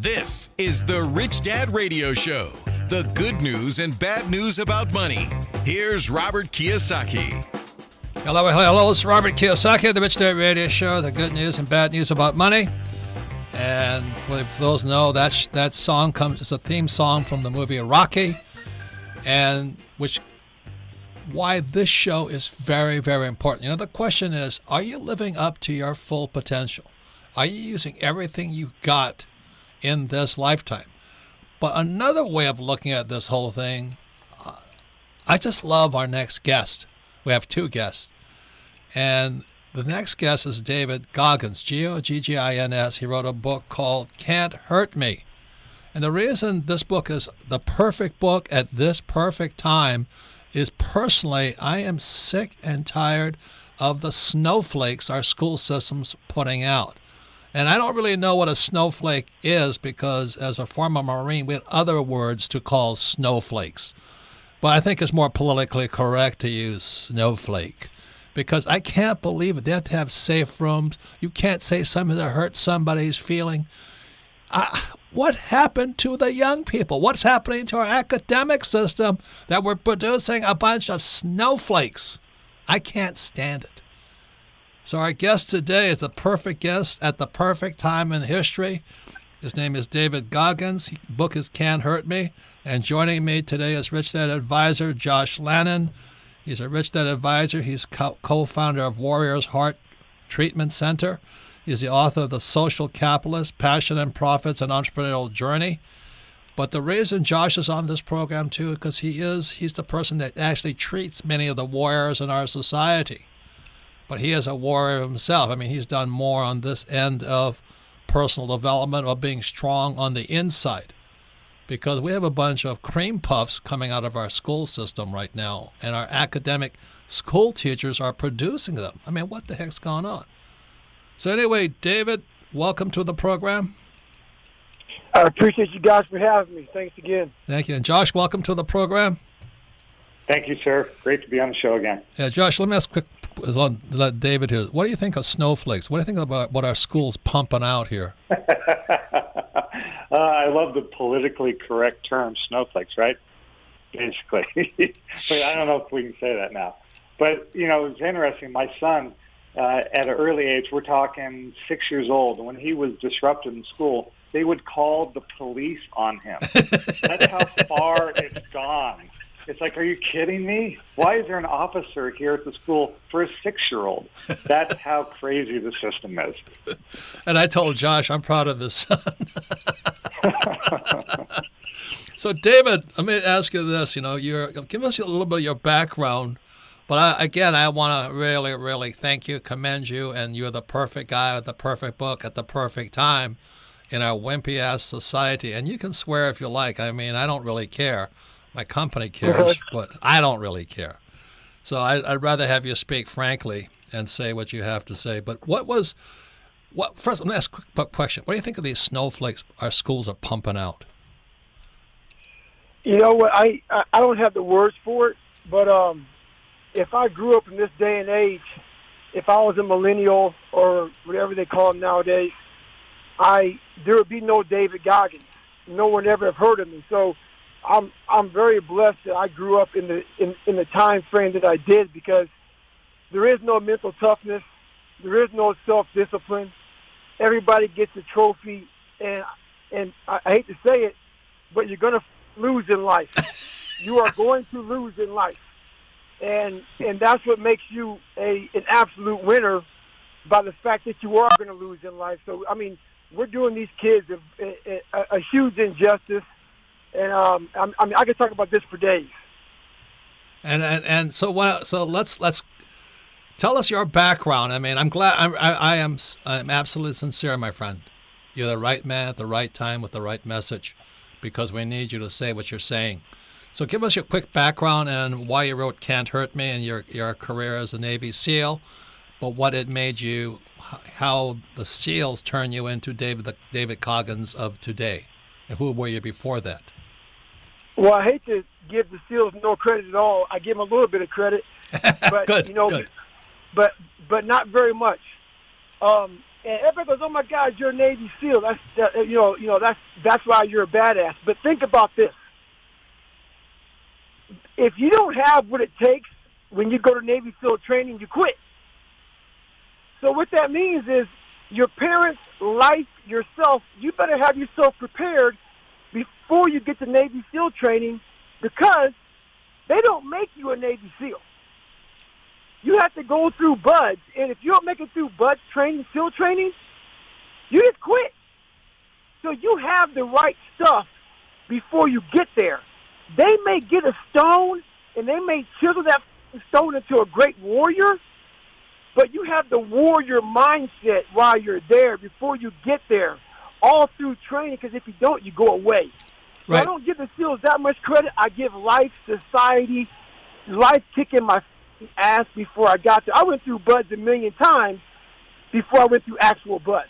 This is The Rich Dad Radio Show, the good news and bad news about money. Here's Robert Kiyosaki. Hello, hello, hello. It's Robert Kiyosaki, The Rich Dad Radio Show, the good news and bad news about money. And for those who know, that song is a theme song from the movie Rocky, and why this show is very, very important. You know, the question is, are you living up to your full potential? Are you using everything you got in this lifetime? But another way of looking at this whole thing, I just love our next guest. We have two guests. And the next guest is David Goggins, G-O-G-G-I-N-S. He wrote a book called Can't Hurt Me. And the reason this book is the perfect book at this perfect time is, personally, I am sick and tired of the snowflakes our school system's putting out. And I don't really know what a snowflake is because, as a former Marine, we had other words to call snowflakes. But I think it's more politically correct to use snowflake, because I can't believe it. They have to have safe rooms. You can't say something that hurts somebody's feeling. What happened to the young people? What's happening to our academic system that we're producing a bunch of snowflakes? I can't stand it. So our guest today is the perfect guest at the perfect time in history. His name is David Goggins. His book is Can't Hurt Me. And joining me today is Rich Dad Advisor Josh Lannon. He's a Rich Dad Advisor. He's co-founder of Warriors Heart Treatment Center. He's the author of The Social Capitalist, Passion and Profits, and Entrepreneurial Journey. But the reason Josh is on this program, too, because he's the person that actually treats many of the warriors in our society. But he is a warrior himself. I mean, he's done more on this end of personal development or being strong on the inside, because we have a bunch of cream puffs coming out of our school system right now, and our academic school teachers are producing them. I mean, what the heck's going on? So anyway, David, welcome to the program. I appreciate you guys for having me. Thanks again. Thank you. And Josh, welcome to the program. Thank you, sir. Great to be on the show again. Yeah, Josh, let me ask quick, let David here. What do you think of snowflakes? What do you think about what our school's pumping out here? I love the politically correct term, snowflakes, right? Basically. But I don't know if we can say that now. But, you know, it's interesting. My son, at an early age, we're talking 6 years old, when he was disrupted in school, they would call the police on him. That's how far it's gone. It's like, are you kidding me? Why is there an officer here at the school for a six-year-old? That's how crazy the system is. And I told Josh, I'm proud of his son. So, David, let me ask you this. You know, give us a little bit of your background. But I want to really, really thank you, commend you, and you're the perfect guy with the perfect book at the perfect time in our wimpy-ass society. And you can swear if you like. I mean, I don't really care. My company cares, but I don't really care. So I'd rather have you speak frankly and say what you have to say. But first, let me ask a quick question. What do you think of these snowflakes our schools are pumping out? You know what? I don't have the words for it, but if I grew up in this day and age, if I was a millennial or whatever they call them nowadays, there would be no David Goggins. No one ever have heard of me. So I'm very blessed that I grew up in the time frame that I did, because there is no mental toughness, there is no self-discipline. Everybody gets a trophy, and I hate to say it, but you're going to lose in life. You are going to lose in life. And that's what makes you an absolute winner, by the fact that you are going to lose in life. So, I mean, we're doing these kids a huge injustice, and I mean, I could talk about this for days. And so let's tell us your background. I mean, I'm glad I'm absolutely sincere, my friend. You're the right man at the right time with the right message, because we need you to say what you're saying. So give us your quick background and why you wrote Can't Hurt Me, and your career as a Navy SEAL, but what it made you, how the SEALs turn you into David Goggins of today, and who were you before that? Well, I hate to give the SEALs no credit at all. I give them a little bit of credit, but good, you know, good. But not very much. And everybody goes, "Oh my God, you're a Navy SEAL. That's that's why you're a badass." But think about this: if you don't have what it takes when you go to Navy SEAL training, you quit. So what that means is your parents, life, yourself. You better have yourself prepared before you get to Navy SEAL training, because they don't make you a Navy SEAL. You have to go through BUDS, and if you don't make it through BUDS training, SEAL training, you just quit. So you have the right stuff before you get there. They may get a stone, and they may chisel that stone into a great warrior, but you have the warrior mindset while you're there, before you get there, all through training, because if you don't, you go away. Right. So I don't give the SEALs that much credit. I give life, society, life kicking my ass before I got there. I went through BUDS a million times before I went through actual BUDS.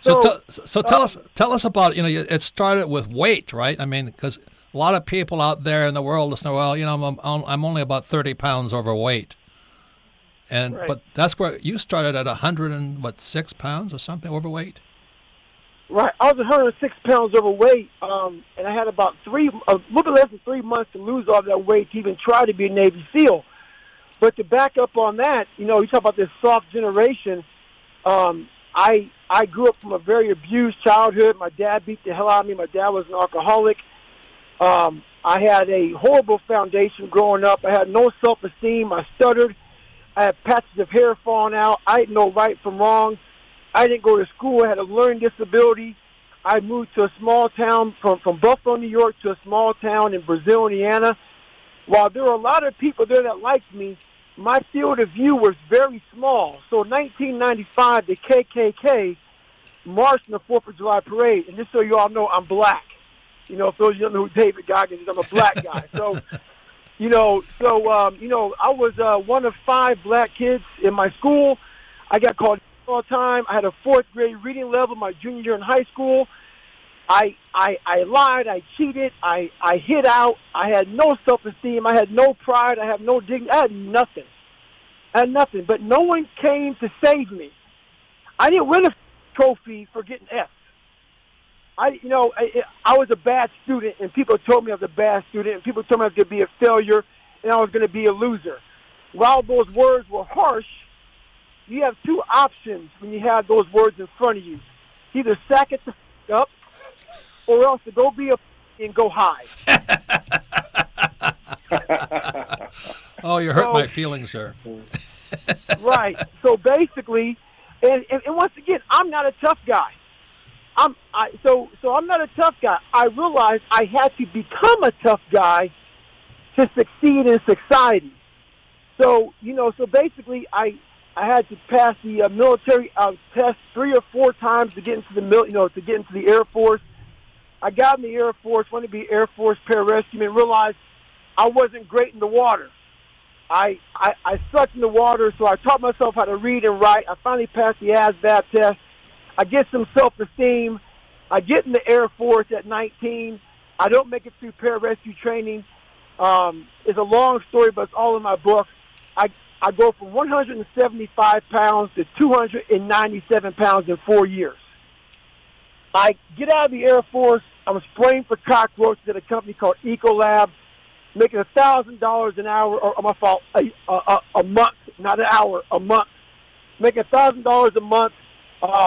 So tell us about, it started with weight, right? I mean, because a lot of people out there in the world listen, well, I'm only about 30 pounds overweight. And right. But that's where you started at 106 pounds or something overweight? Right. I was 106 pounds overweight, and I had about a little bit less than 3 months to lose all that weight to even try to be a Navy SEAL. But to back up on that, you talk about this soft generation. I grew up from a very abused childhood. My dad beat the hell out of me. My dad was an alcoholic. I had a horrible foundation growing up. I had no self-esteem. I stuttered. I had patches of hair falling out. I didn't know right from wrong. I didn't go to school. I had a learning disability. I moved to a small town from Buffalo, New York, to a small town in Brazil, Indiana. While there were a lot of people there that liked me, my field of view was very small. So in 1995, the KKK marched in the 4th of July parade. And just so you all know, I'm black. For those of you who know who David Goggins is, I'm a black guy. So, I was one of 5 black kids in my school. I got called all the time. I had a 4th grade reading level my junior year in high school. I lied, I cheated, I hid out, I had no self-esteem, I had no pride, I had no dignity, I had nothing. But no one came to save me. I didn't win a trophy for getting F. I was a bad student, and people told me I was a bad student, and people told me I was going to be a failure, and I was going to be a loser. While those words were harsh, you have 2 options when you have those words in front of you. Either sack it the f*** up, or else to go be a and go hide. Oh, you hurt my feelings, sir. Right. So basically, and once again, I'm not a tough guy. I'm not a tough guy. I realized I had to become a tough guy to succeed in society. So so basically, I had to pass the military test 3 or 4 times to get into the Air Force. I got in the Air Force, wanted to be Air Force Pararescue, and realized I wasn't great in the water. I sucked in the water, so I taught myself how to read and write. I finally passed the ASVAB test. I get some self-esteem. I get in the Air Force at 19. I don't make it through pararescue training. It's a long story, but it's all in my book. I go from 175 pounds to 297 pounds in 4 years. I get out of the Air Force. I was spraying for cockroaches at a company called Ecolab, making $1,000 an hour, or my fault, a month, not an hour, a month. Making $1,000 a month,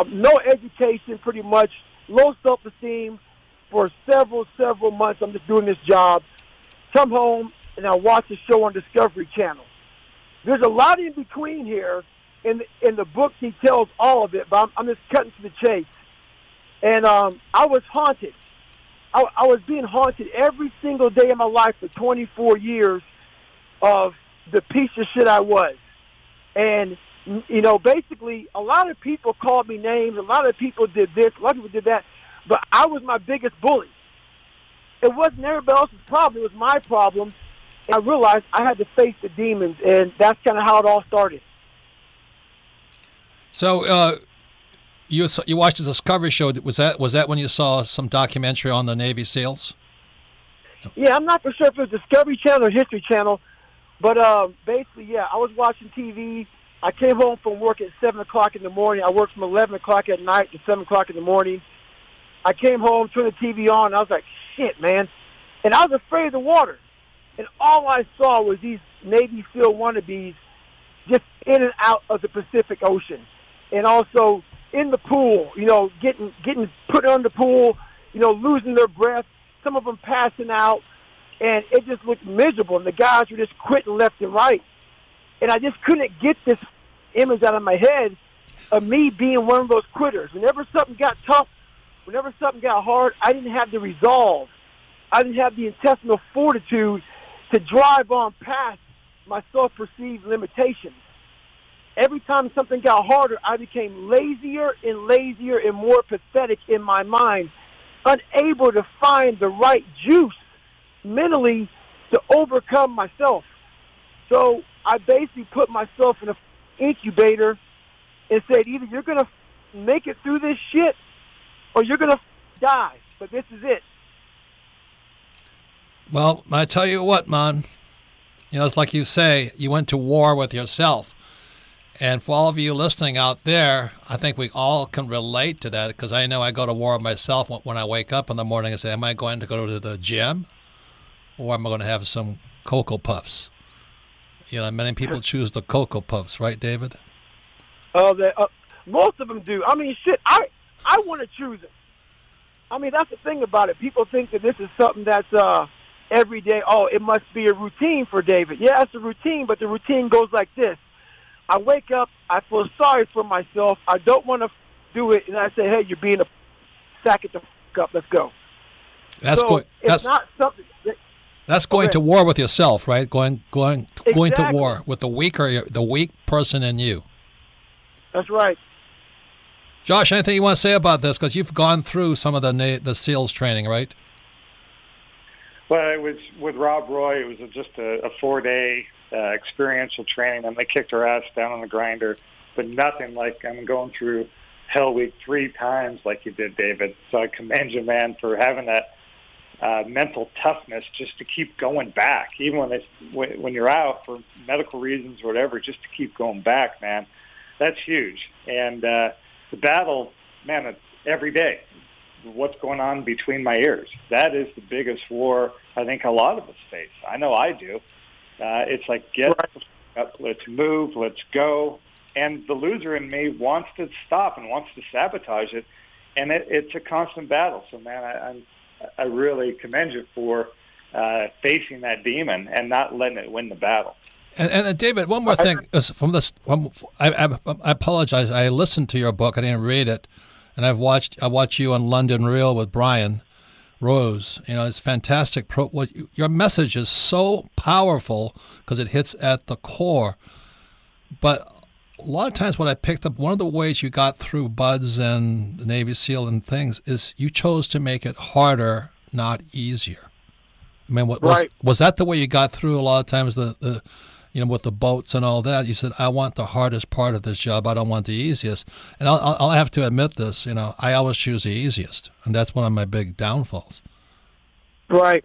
no education pretty much, low self-esteem for several months. I'm just doing this job. Come home, and I watch a show on Discovery Channel. There's a lot in between here, and in the book he tells all of it, but I'm just cutting to the chase. And I was haunted. I was being haunted every single day of my life for 24 years of the piece of shit I was. And, basically, a lot of people called me names. A lot of people did this. A lot of people did that. But I was my biggest bully. It wasn't everybody else's problem. It was my problem. And I realized I had to face the demons, and that's kind of how it all started. So, You watched the Discovery Show. Was that when you saw some documentary on the Navy SEALs? Yeah, I'm not for sure if it was Discovery Channel or History Channel, but basically, yeah, I was watching TV. I came home from work at 7 o'clock in the morning. I worked from 11 o'clock at night to 7 o'clock in the morning. I came home, turned the TV on, and I was like, shit, man. And I was afraid of the water. And all I saw was these Navy SEAL wannabes just in and out of the Pacific Ocean. And also in the pool, you know, getting put on the pool, you know, losing their breath, some of them passing out. And it just looked miserable. And the guys were just quitting left and right. And I just couldn't get this image out of my head of me being one of those quitters. Whenever something got tough, whenever something got hard, I didn't have the resolve. I didn't have the intestinal fortitude to drive on past my self-perceived limitations. Every time something got harder, I became lazier and lazier and more pathetic in my mind, unable to find the right juice mentally to overcome myself. So I basically put myself in an incubator and said, either you're going to make it through this shit or you're going to die, but this is it. Well, I tell you what, man, you know, it's like you say, you went to war with yourself. And for all of you listening out there, I think we all can relate to that, because I know I go to war with myself when I wake up in the morning and say, am I going to go to the gym or am I going to have some Cocoa Puffs? You know, many people choose the Cocoa Puffs, right, David? Oh, most of them do. I mean, shit, I want to choose it. I mean, that's the thing about it. People think that this is something that's every day. Oh, it must be a routine for David. Yeah, it's a routine, but the routine goes like this. I wake up, I feel sorry for myself. I don't want to do it, and I say, hey, you're being a sack it the fuck up. Let's go. That's so good. It's not something that, that's going to war with yourself, right? Going to war with the weak person in you. That's right. Josh, anything you want to say about this? Because you've gone through some of the SEALs training, right? Well, it was with Rob Roy. It was just a 4-day experiential training, and they kicked our ass down on the grinder. But nothing like I'm going through Hell Week 3 times like you did, David. So I commend you, man, for having that mental toughness just to keep going back, even when you're out for medical reasons or whatever, just to keep going back, man. That's huge. And the battle, man, it's every day. What's going on between my ears? That is the biggest war I think a lot of us face. I know I do. It's like, get up, let's move, let's go. And the loser in me wants to stop and wants to sabotage it. And it's a constant battle. So, man, I really commend you for facing that demon and not letting it win the battle. And David, one more thing from this. I apologize. I listened to your book. I didn't read it, and I watch you on London Real with Brian Rose. You know, it's fantastic. Your message is so powerful because it hits at the core. But a lot of times, what I picked up, one of the ways you got through BUDS and the Navy SEAL and things is you chose to make it harder, not easier. I mean, was that the way you got through a lot of times, the you know, with the boats and all that? You said, I want the hardest part of this job. I don't want the easiest. And I'll have to admit this, you know, I always choose the easiest, and that's one of my big downfalls. Right.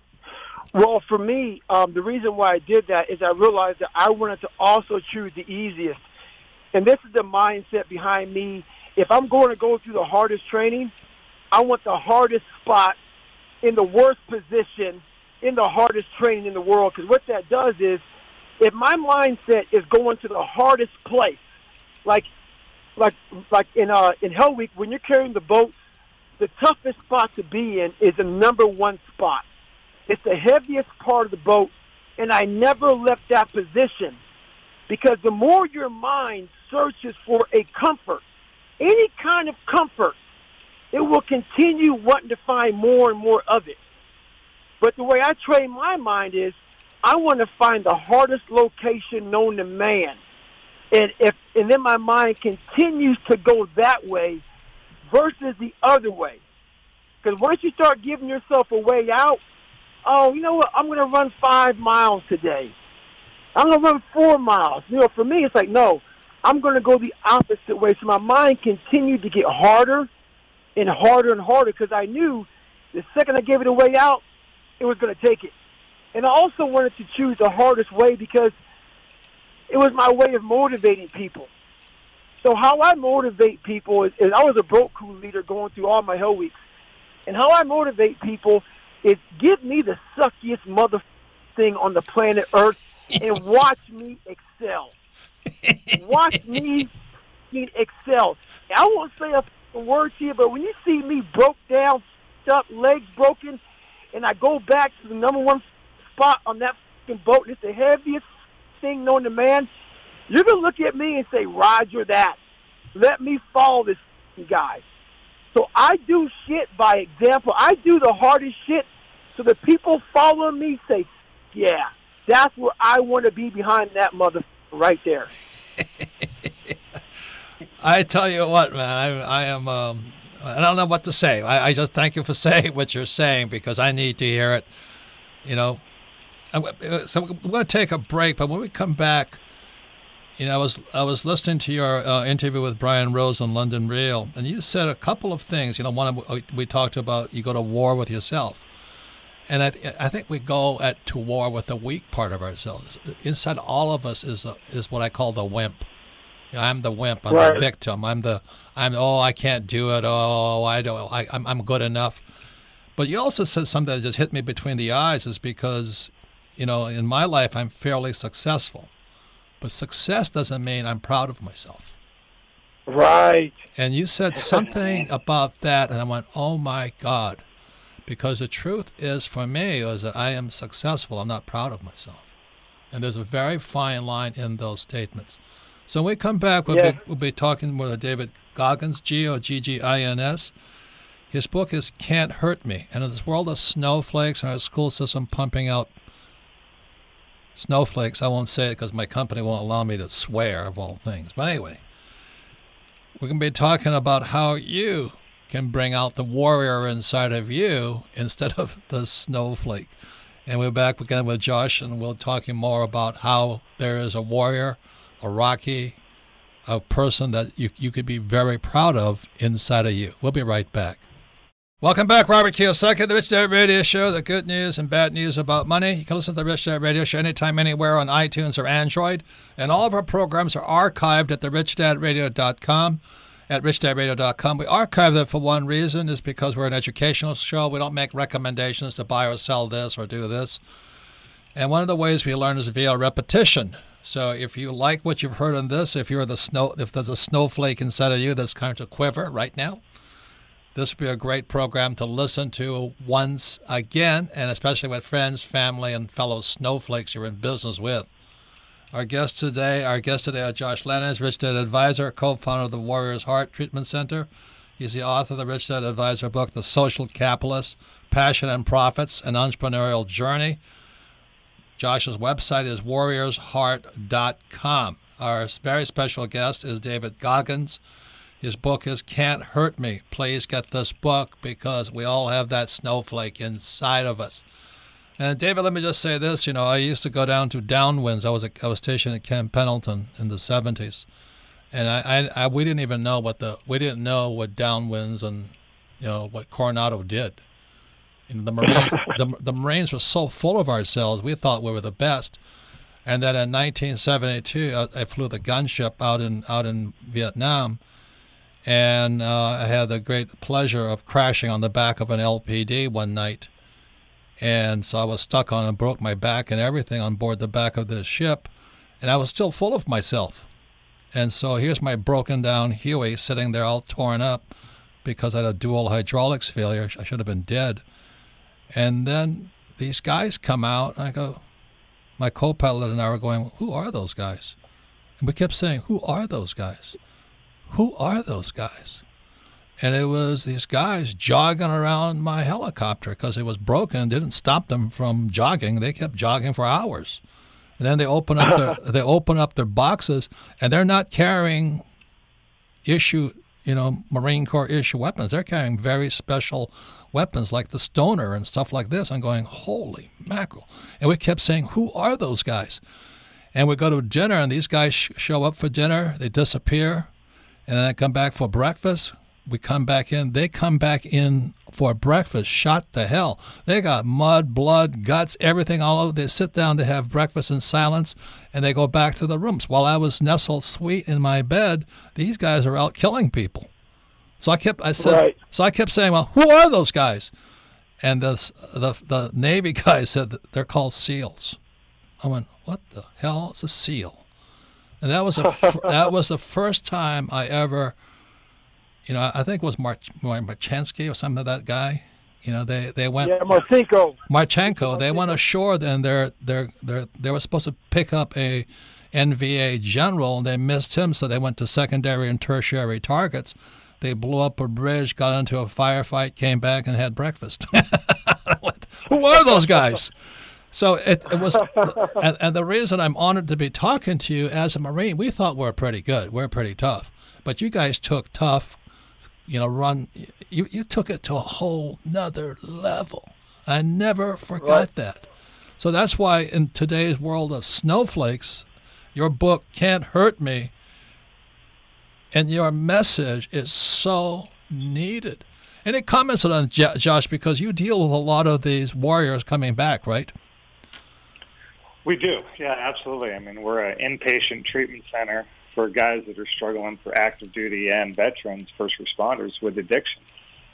Well, for me, the reason why I did that is I realized that I wanted to also choose the easiest. And this is the mindset behind me. If I'm going to go through the hardest training, I want the hardest spot in the worst position in the hardest training in the world. Because what that does is, if my mindset is going to the hardest place, like in Hell Week, when you're carrying the boat, the toughest spot to be in is the number 1 spot. It's the heaviest part of the boat, and I never left that position. Because the more your mind searches for a comfort, any kind of comfort, it will continue wanting to find more and more of it. But the way I train my mind is I want to find the hardest location known to man. And then my mind continues to go that way versus the other way. Because once you start giving yourself a way out, oh, you know what, I'm going to run 5 miles today. I'm going to run 4 miles. You know, for me, it's like, no, I'm going to go the opposite way. So my mind continued to get harder and harder and harder because I knew the second I gave it a way out, it was going to take it. And I also wanted to choose the hardest way because It was my way of motivating people. So how I motivate people is I was a broke crew leader going through all my hell weeks. And how I motivate people is give me the suckiest mother thing on the planet Earth and watch me excel. Watch me excel. I won't say a word to you, but when you see me broke down, up, legs broken, and I go back to the number one spot on that boat, and it's the heaviest thing known to man, you're going to look at me and say, Roger that. Let me follow this guy. So I do shit by example. I do the hardest shit so the people following me say, yeah, that's where I want to be behind that motherfucker right there. I tell you what, man, I am I don't know what to say. I just thank you for saying what you're saying because I need to hear it, you know. So we're going to take a break, but when we come back, you know, I was listening to your interview with Brian Rose on London Real, and you said a couple of things. You know, one we talked about you go to war with yourself, and I think we go to war with the weak part of ourselves. Inside all of us is what I call the wimp. I'm the wimp. I'm the victim. Oh, I can't do it. Oh, I don't. I'm good enough. But you also said something that just hit me between the eyes is because, you know, in my life I'm fairly successful, but success doesn't mean I'm proud of myself. Right. And you said something about that, and I went, oh my God, because the truth is for me is that I am successful. I'm not proud of myself, and there's a very fine line in those statements. So when we come back, we'll be talking with David Goggins, Goggins. His book is Can't Hurt Me. And in this world of snowflakes and our school system pumping out snowflakes, I won't say it because my company won't allow me to swear, of all things. But anyway, we're going to be talking about how you can bring out the warrior inside of you instead of the snowflake. And we're back again with Josh, and we'll talking more about how there is a warrior, a Rocky, a person that you could be very proud of inside of you. We'll be right back. Welcome back, Robert Kiyosaki, The Rich Dad Radio Show, the good news and bad news about money. You can listen to The Rich Dad Radio Show anytime, anywhere on iTunes or Android. And all of our programs are archived at therichdadradio.com, at richdadradio.com. We archive them for one reason, is because we're an educational show. We don't make recommendations to buy or sell this or do this. And one of the ways we learn is via repetition. So if you like what you've heard on this, if there's a snowflake inside of you that's kind of to quiver right now, this would be a great program to listen to once again, and especially with friends, family, and fellow snowflakes you're in business with. Our guests today are Josh Lannon, Rich Dad Advisor, co-founder of the Warriors Heart Treatment Center. He's the author of the Rich Dad Advisor book, The Social Capitalist, Passion and Profits, an Entrepreneurial Journey. Josh's website is WarriorsHeart.com. Our very special guest is David Goggins. His book is Can't Hurt Me. Please get this book because we all have that snowflake inside of us. And David, let me just say this. You know, I used to go down to Downwinds. I was stationed at Camp Pendleton in the 70s, and we didn't even know what Downwinds and, you know, what Coronado did. And the Marines, the Marines were so full of ourselves, we thought we were the best. And then in 1972, I flew the gunship out in Vietnam, and I had the great pleasure of crashing on the back of an LPD one night. And so I was stuck on and broke my back and everything on board the back of this ship, and I was still full of myself. And so here's my broken down Huey sitting there all torn up because I had a dual hydraulics failure. I should have been dead. And then these guys come out, and I go, my co-pilot and I were going, who are those guys? And we kept saying, who are those guys? Who are those guys? And it was these guys jogging around my helicopter because it was broken. Didn't stop them from jogging. They kept jogging for hours. And then they open up their boxes, and they're not carrying Marine Corps issue weapons. They're carrying very special weapons like the Stoner and stuff like this. I'm going, holy mackerel. And we kept saying, who are those guys? And we go to dinner, and these guys show up for dinner. They disappear. And then I come back for breakfast. We come back in. They come back in for breakfast shot to hell. They got mud, blood, guts, everything all over. They sit down to have breakfast in silence, and they go back to the rooms. While I was nestled sweet in my bed, these guys are out killing people. So I kept saying, well, who are those guys? And the Navy guy said that they're called SEALs. I went, what the hell is a SEAL? And that was the first time I ever, you know, I think it was Marcinko or something, that guy. You know, they went. Yeah, Marcinko. Marcinko. They went ashore, and they were supposed to pick up a NVA general, and they missed him, so they went to secondary and tertiary targets. They blew up a bridge, got into a firefight, came back, and had breakfast. Who are those guys? So it was, and the reason I'm honored to be talking to you as a Marine, we thought we're pretty good, we're pretty tough, but you guys took tough, you know, you took it to a whole nother level. I never forgot that. So that's why in today's world of snowflakes, your book Can't Hurt Me, and your message is so needed. And it commented on Josh, because you deal with a lot of these warriors coming back, right? We do, yeah, absolutely. I mean, we're an inpatient treatment center for guys that are struggling, for active duty and veterans, first responders with addiction.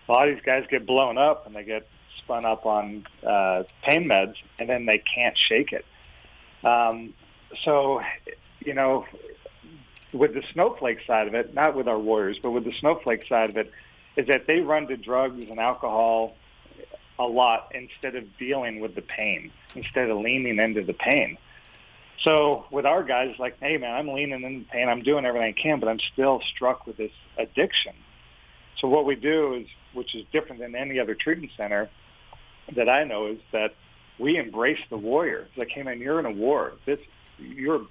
A lot of these guys get blown up and they get spun up on pain meds, and then they can't shake it. So, you know, with the snowflake side of it, not with our warriors, but with the snowflake side of it, is that they run to drugs and alcohol a lot instead of dealing with the pain, instead of leaning into the pain. So with our guys, like, hey, man, I'm leaning into the pain. I'm doing everything I can, but I'm still struck with this addiction. So what we do is, which is different than any other treatment center that I know, is that we embrace the warrior. It's like, hey, man, you're in a war. This, you're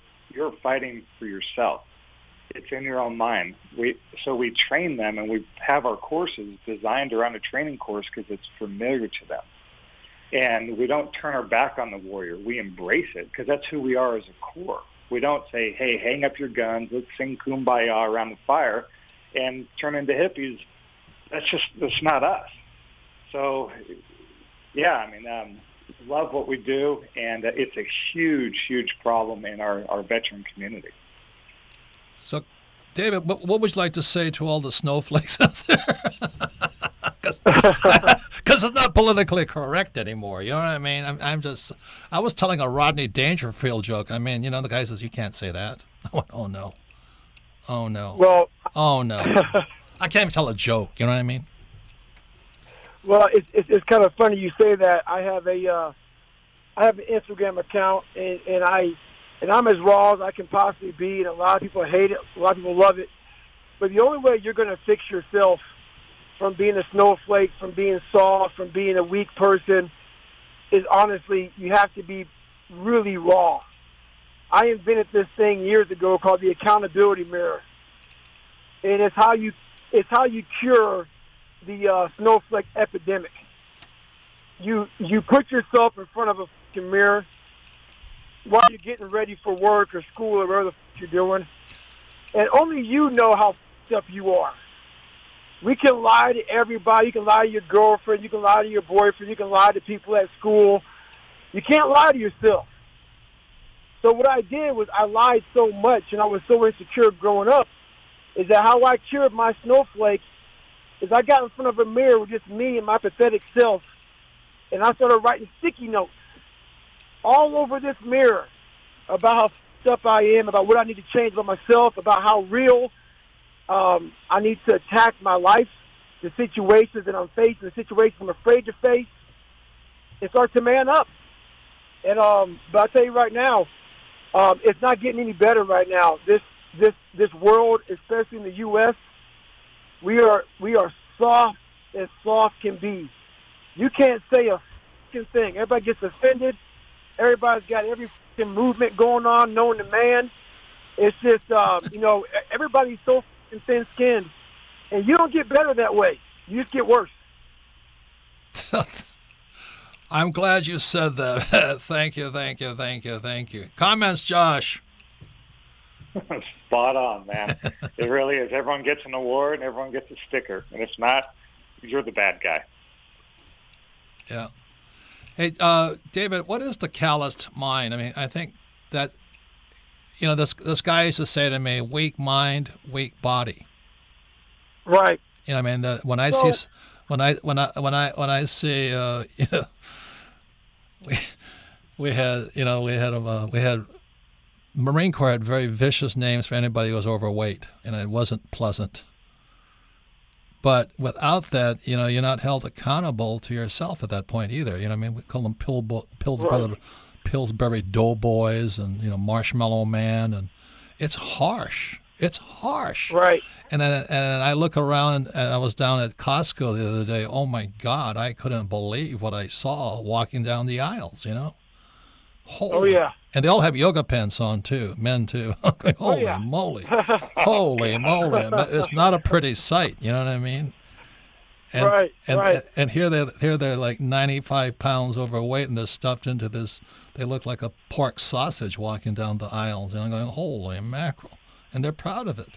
fighting for yourself. It's in your own mind. So we train them, and we have our courses designed around a training course because it's familiar to them. And we don't turn our back on the warrior. We embrace it because that's who we are as a Corps. We don't say, hey, hang up your guns, let's sing Kumbaya around the fire and turn into hippies. That's not us. So, yeah, I mean, love what we do, and it's a huge, huge problem in our veteran community. So, David, what would you like to say to all the snowflakes out there? Because it's not politically correct anymore. You know what I mean? I was telling a Rodney Dangerfield joke. I mean, you know, the guy says, you can't say that. I went, oh, no. Oh, no. Well, oh, no. I can't even tell a joke. You know what I mean? Well, it's kind of funny you say that. I have an Instagram account, and I'm as raw as I can possibly be, and a lot of people hate it, a lot of people love it. But the only way you're going to fix yourself from being a snowflake, from being soft, from being a weak person, is honestly, you have to be really raw. I invented this thing years ago called the accountability mirror. And it's how you cure the snowflake epidemic. You put yourself in front of a fucking mirror while you're getting ready for work or school or whatever the f*** you're doing. And only you know how f***ed up you are. We can lie to everybody. You can lie to your girlfriend. You can lie to your boyfriend. You can lie to people at school. You can't lie to yourself. So what I did was I lied so much, and I was so insecure growing up, is that how I cured my snowflake is I got in front of a mirror with just me and my pathetic self, and I started writing sticky notes all over this mirror about how f***ed up I am, about what I need to change about myself, about how real I need to attack my life, the situations that I'm facing, the situations I'm afraid to face, and start to man up. And but I'll tell you right now, it's not getting any better right now. This world, especially in the U.S., we are soft as soft can be. You can't say a f***ing thing. Everybody gets offended. Everybody's got every f***ing movement going on, knowing the man. It's just, you know, everybody's so f***ing thin-skinned. And you don't get better that way. You just get worse. I'm glad you said that. Thank you. Comments, Josh? Spot on, man. It really is. Everyone gets an award and everyone gets a sticker. And if not, you're the bad guy. Yeah. Hey, David, what is the calloused mind? I mean, I think that, you know, this guy used to say to me, weak mind, weak body. Right. You know, I mean, when I see, you know, we had Marine Corps had very vicious names for anybody who was overweight, and it wasn't pleasant. But without that, you know, you're not held accountable to yourself at that point either. You know what I mean? We call them Pillsbury Doughboys and, you know, Marshmallow Man, and it's harsh. It's harsh. Right. And I look around, and I was down at Costco the other day. Oh, my God, I couldn't believe what I saw walking down the aisles, you know? Holy. Oh, yeah. And they all have yoga pants on, too, men, too. Holy oh, yeah. moly. Holy moly. It's not a pretty sight, you know what I mean? And, right, and, right. And here they're like 95 pounds overweight, and they're stuffed into this. They look like a pork sausage walking down the aisles. And I'm going, holy mackerel. And they're proud of it.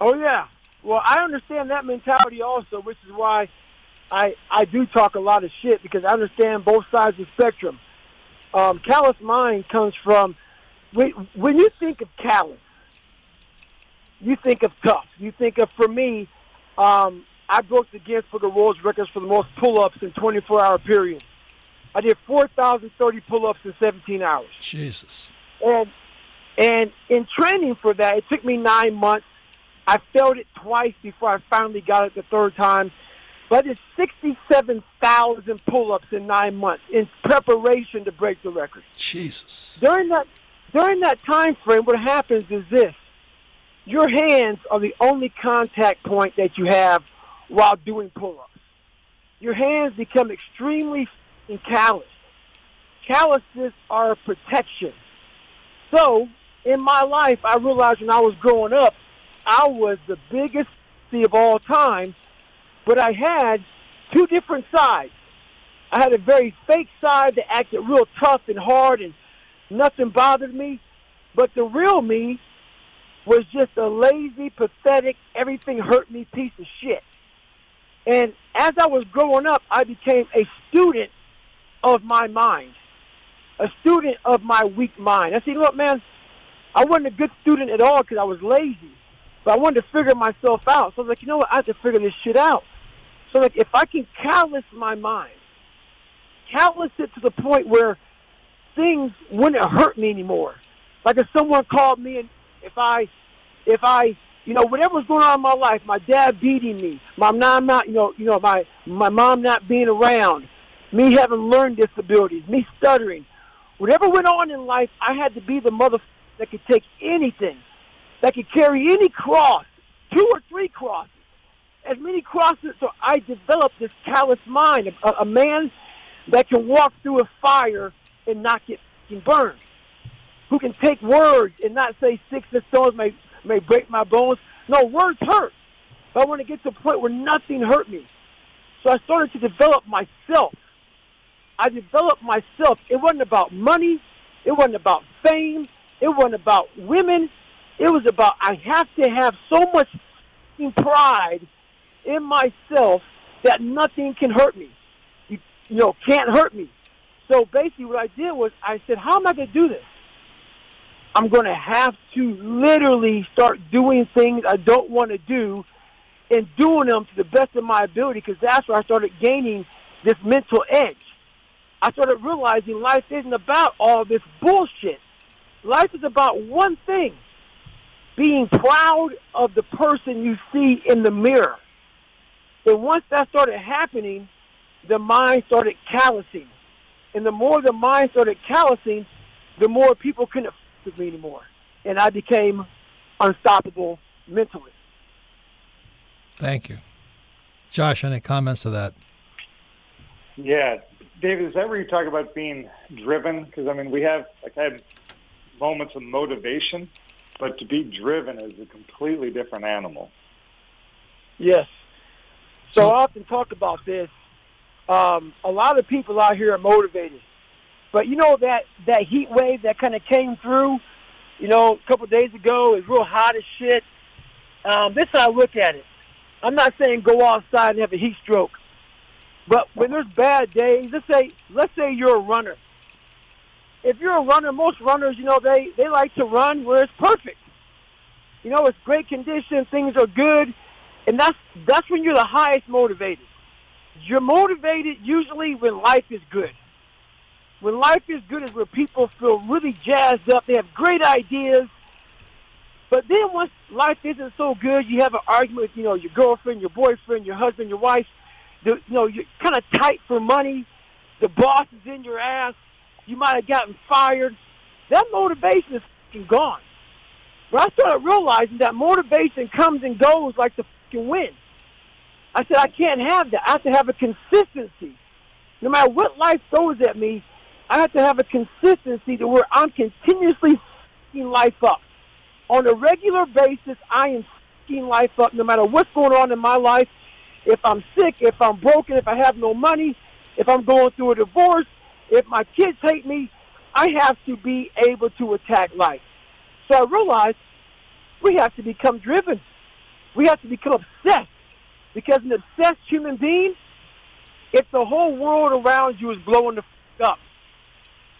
Oh, yeah. Well, I understand that mentality also, which is why I do talk a lot of shit, because I understand both sides of the spectrum. Callous mind comes from, when you think of callous, you think of tough. You think of, for me, I broke the Guinness Book of World Records for the most pull-ups in 24-hour period. I did 4,030 pull-ups in 17 hours. Jesus. And in training for that, it took me 9 months. I failed it twice before I finally got it the third time. But it's 67,000 pull-ups in 9 months in preparation to break the record. Jesus. During that time frame, what happens is this. Your hands are the only contact point that you have while doing pull-ups. Your hands become extremely calloused. Calluses are protection. So in my life, I realized when I was growing up, I was the biggest of all time, but I had two different sides. I had a very fake side that acted real tough and hard and nothing bothered me, but the real me was just a lazy, pathetic, everything hurt me piece of shit. And as I was growing up, I became a student of my mind, a student of my weak mind. I said, you know what, man, I wasn't a good student at all because I was lazy. But I wanted to figure myself out. So I was like, you know what, I have to figure this shit out. So like, if I can callous my mind, callous it to the point where things wouldn't hurt me anymore. Like if someone called me and if I you know, whatever was going on in my life, my dad beating me, my mom not my mom not being around, me having learning disabilities, me stuttering. Whatever went on in life, I had to be the motherfucker that could take anything, that could carry any cross, 2 or 3 crosses, as many crosses. So I developed this callous mind, a man that can walk through a fire and not get burned, who can take words and not say 6 stones may break my bones. No, words hurt. But I want to get to a point where nothing hurt me. So I started to develop myself. I developed myself. It wasn't about money. It wasn't about fame. It wasn't about women. It was about, I have to have so much pride in myself that nothing can hurt me. You know, can't hurt me. So basically what I did was I said, how am I going to do this? I'm going to have to literally start doing things I don't want to do and doing them to the best of my ability, because that's where I started gaining this mental edge. I started realizing life isn't about all this bullshit. Life is about one thing, being proud of the person you see in the mirror. And once that started happening, the mind started callousing. And the more the mind started callousing, the more people couldn't fuck with me anymore. And I became unstoppable mentally. Thank you. Josh, any comments to that? Yeah. David, is that where you talk about being driven? Because, I mean, we have, like, I had moments of motivation, but to be driven is a completely different animal. Yes. So I often talk about this. A lot of people out here are motivated. But, you know, that heat wave that kind of came through, you know, a couple of days ago, it was real hot as shit. This is how I look at it. I'm not saying go outside and have a heat stroke. But when there's bad days, let's say you're a runner. If you're a runner, most runners, you know, they like to run where it's perfect. You know, it's great condition, things are good, and that's when you're the highest motivated. You're motivated usually when life is good. When life is good is where people feel really jazzed up. They have great ideas. But then once life isn't so good, you have an argument with, you know, your girlfriend, your boyfriend, your husband, your wife. You know, you're kind of tight for money. The boss is in your ass. You might have gotten fired. That motivation is gone. But I started realizing that motivation comes and goes like the wind. I said, I can't have that. I have to have a consistency. No matter what life throws at me, I have to have a consistency to where I'm continuously f***ing life up. On a regular basis, I am f***ing life up no matter what's going on in my life. If I'm sick, if I'm broken, if I have no money, if I'm going through a divorce, if my kids hate me, I have to be able to attack life. So I realized we have to become driven. We have to become obsessed, because an obsessed human being, if the whole world around you is blowing the f*** up,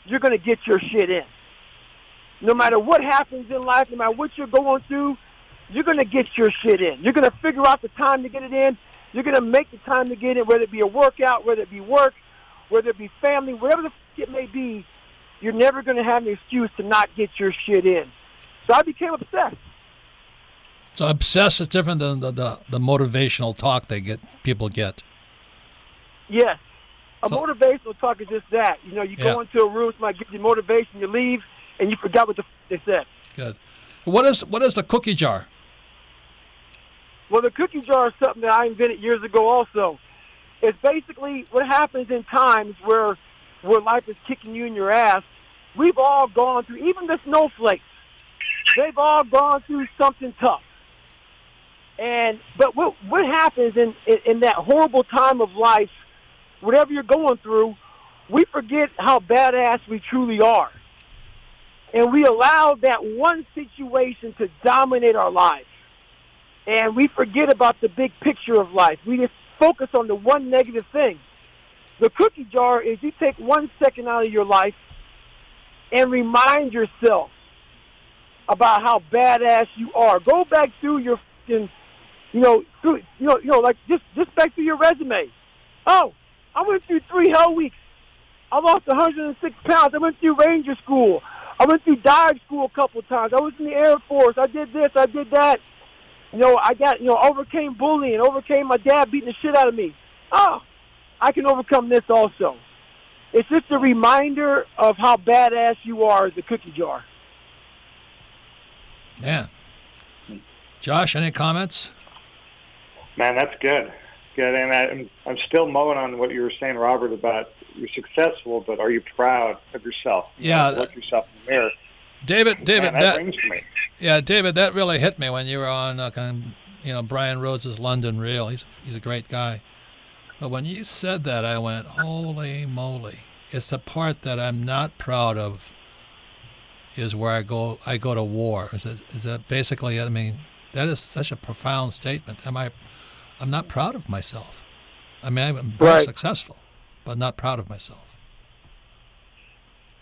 you're going to get your shit in. No matter what happens in life, no matter what you're going through, you're going to get your shit in. You're going to figure out the time to get it in. You're going to make the time to get in, whether it be a workout, whether it be work, whether it be family, whatever the f*** it may be, you're never going to have an excuse to not get your shit in. So I became obsessed. So obsessed is different than the motivational talk people get. Yes. A motivational talk is just that. You know, you go into a room, somebody gives you motivation, you leave, and you forgot what the f*** they said. Good. What is the cookie jar? Well, the cookie jar is something that I invented years ago also. It's basically what happens in times where life is kicking you in your ass. We've all gone through, even the snowflakes, they've all gone through something tough. But what happens in that horrible time of life, whatever you're going through, we forget how badass we truly are. And we allow that one situation to dominate our lives. And we forget about the big picture of life. We just focus on the one negative thing. The cookie jar is you take 1 second out of your life and remind yourself about how badass you are. Go back through your just back through your resume. Oh, I went through 3 hell weeks. I lost 106 pounds. I went through Ranger School. I went through dive school a couple times. I was in the Air Force. I did this. I did that. You know, I overcame bullying, overcame my dad beating the shit out of me. Oh, I can overcome this also. It's just a reminder of how badass you are as a cookie jar. Man. Josh, any comments? Man, that's good. Good, and I'm still mowing on what you were saying, Robert, about you're successful, but are you proud of yourself? Yeah. Look yourself in the mirror. David, man, that rings for me. Yeah, David, that really hit me when you were on, Brian Rose's London Real. He's a great guy. But when you said that, I went, holy moly! It's the part that I'm not proud of. Is where I go to war. Is that basically? I mean, that is such a profound statement. I'm not proud of myself. I mean, I'm very successful, but not proud of myself.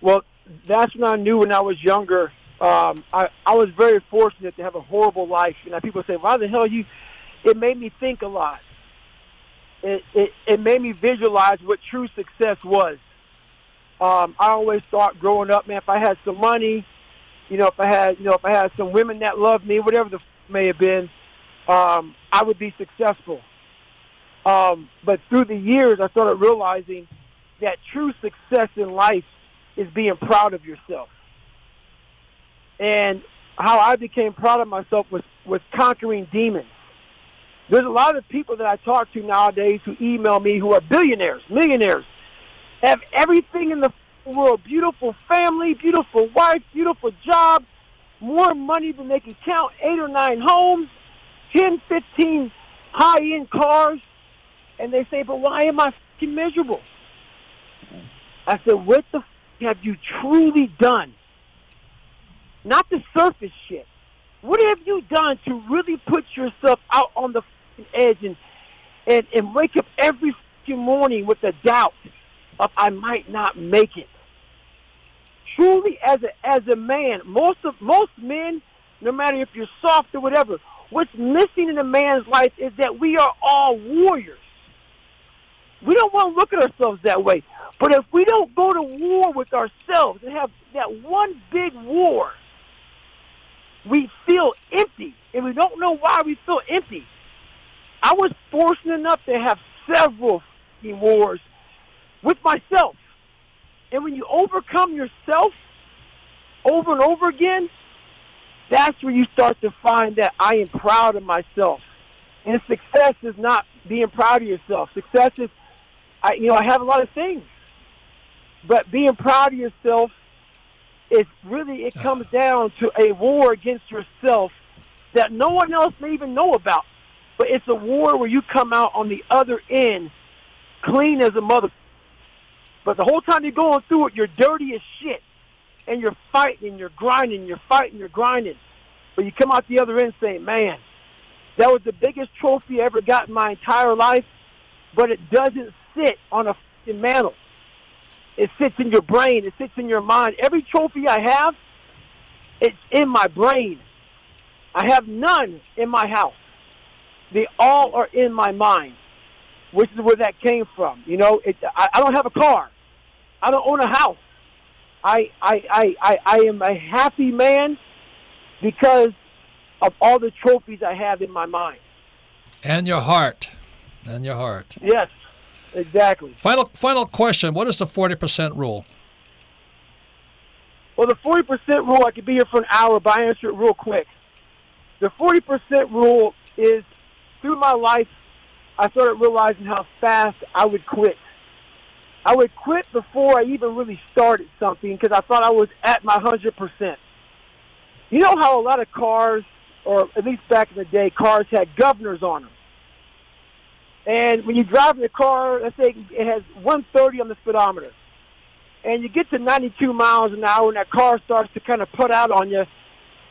Well, that's what I knew when I was younger. I was very fortunate to have a horrible life. You know, people say, "Why the hell you?" It made me think a lot. It made me visualize what true success was. I always thought growing up, man, if I had some money, you know, if I had some women that loved me, whatever the f may have been, I would be successful. But through the years, I started realizing that true success in life is being proud of yourself. And how I became proud of myself was conquering demons. There's a lot of people that I talk to nowadays who email me who are billionaires, millionaires, have everything in the world, beautiful family, beautiful wife, beautiful job, more money than they can count, 8 or 9 homes, 10, 15 high-end cars, and they say, but why am I f***ing miserable? I said, what the f*** have you truly done? Not the surface shit. What have you done to really put yourself out on the f***ing edge and wake up every your morning with the doubt of I might not make it. Truly, as a man, most men, no matter if you're soft or whatever, what's missing in a man's life is that we are all warriors. We don't want to look at ourselves that way. But if we don't go to war with ourselves and have that one big war, we feel empty, and we don't know why we feel empty. I was fortunate enough to have several wars with myself. And when you overcome yourself over and over again, that's where you start to find that I am proud of myself. And success is not being proud of yourself. Success is, I have a lot of things. But being proud of yourself is really, it comes down to a war against yourself that no one else may even know about. But it's a war where you come out on the other end clean as a mother. But the whole time you're going through it, you're dirty as shit. And you're fighting, you're grinding, you're fighting, you're grinding. But you come out the other end saying, man, that was the biggest trophy I ever got in my entire life, but it doesn't sit on a fucking mantle. It sits in your brain. It sits in your mind. Every trophy I have, it's in my brain. I have none in my house. They all are in my mind, which is where that came from. You know, I don't have a car. I don't own a house. I am a happy man because of all the trophies I have in my mind. And your heart. And your heart. Yes, exactly. Final question. What is the 40% rule? Well, the 40% rule, I could be here for an hour, but I answer it real quick. The 40% rule is through my life, I started realizing how fast I would quit. I would quit before I even really started something because I thought I was at my 100%. You know how a lot of cars, or at least back in the day, cars had governors on them. And when you drive the car, let's say it has 130 on the speedometer, and you get to 92 miles an hour, and that car starts to kind of put out on you,